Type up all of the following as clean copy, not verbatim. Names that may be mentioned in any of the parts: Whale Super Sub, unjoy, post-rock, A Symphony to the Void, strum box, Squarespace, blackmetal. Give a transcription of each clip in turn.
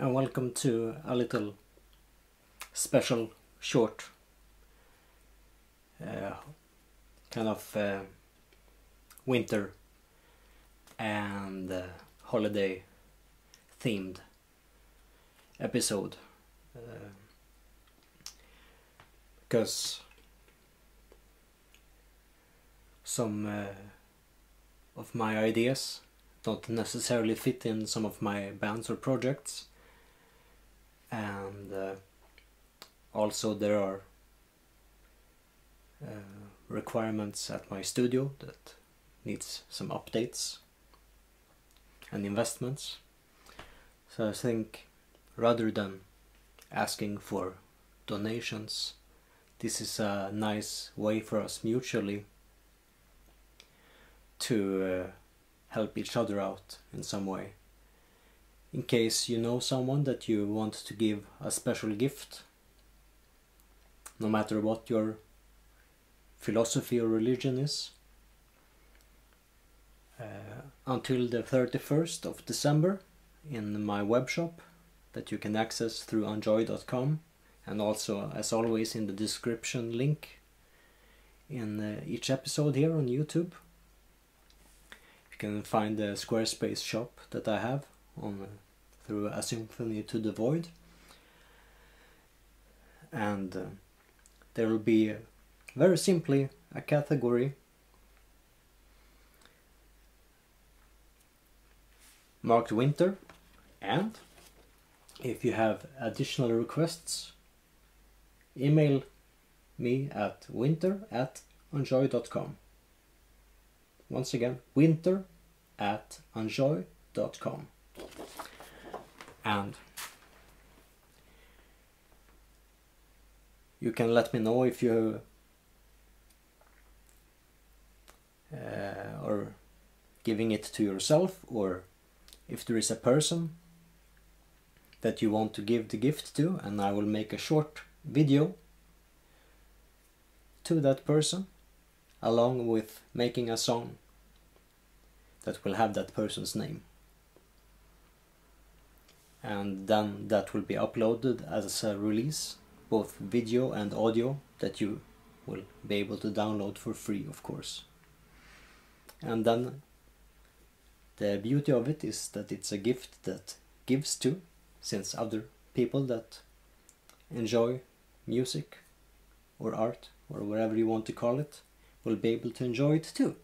And welcome to a little special short kind of winter and holiday themed episode, because some of my ideas don't necessarily fit in some of my bands or projects. And also there are requirements at my studio that needs some updates and investments. So I think rather than asking for donations, this is a nice way for us mutually to help each other out in some way. In case you know someone that you want to give a special gift, no matter what your philosophy or religion is, until the 31st of December in my webshop that you can access through unjoy.com, and also as always in the description link in each episode here on YouTube. You can find the Squarespace shop that I have on through A Symphony to the Void, and there will be very simply a category marked winter, and if you have additional requests, email me at winter@unjoy.com. Once again, winter@unjoy.com. And you can let me know if you are giving it to yourself, or if there is a person that you want to give the gift to, and I will make a short video to that person along with making a song that will have that person's name. And then that will be uploaded as a release, both video and audio, that you will be able to download for free, of course. And then the beauty of it is that it's a gift that gives to, since other people that enjoy music or art or whatever you want to call it will be able to enjoy it too.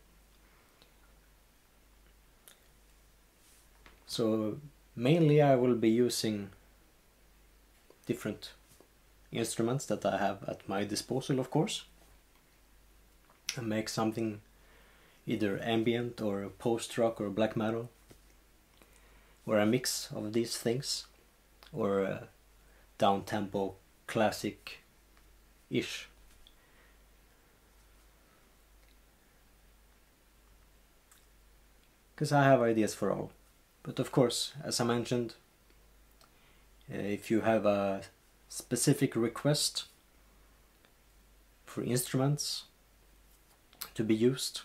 So mainly I will be using different instruments that I have at my disposal, of course, and make something either ambient or post-rock or black metal, or a mix of these things, or down-tempo classic-ish. Because I have ideas for all. But of course, as I mentioned, if you have a specific request for instruments to be used,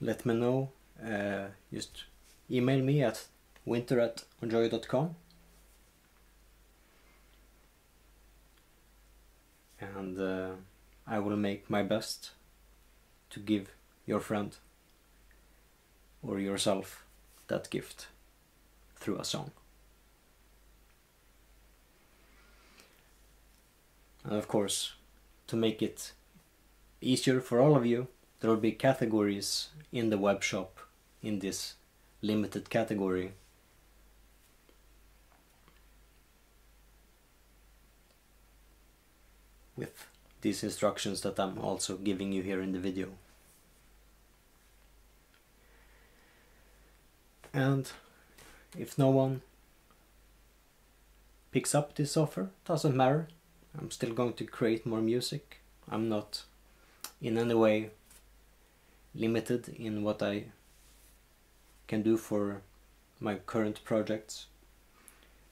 let me know. Just email me at winter@unjoy.com, and I will make my best to give your friend or yourself that gift through a song. And of course, to make it easier for all of you, there will be categories in the webshop in this limited category with these instructions that I'm also giving you here in the video. And if no one picks up this offer, doesn't matter. I'm still going to create more music. I'm not in any way limited in what I can do for my current projects.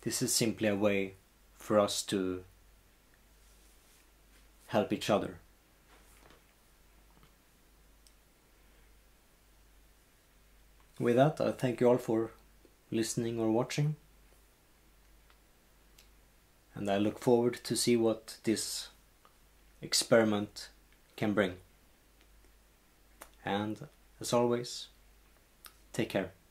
This is simply a way for us to help each other. With that, I thank you all for listening or watching. And I look forward to see what this experiment can bring. And as always, take care.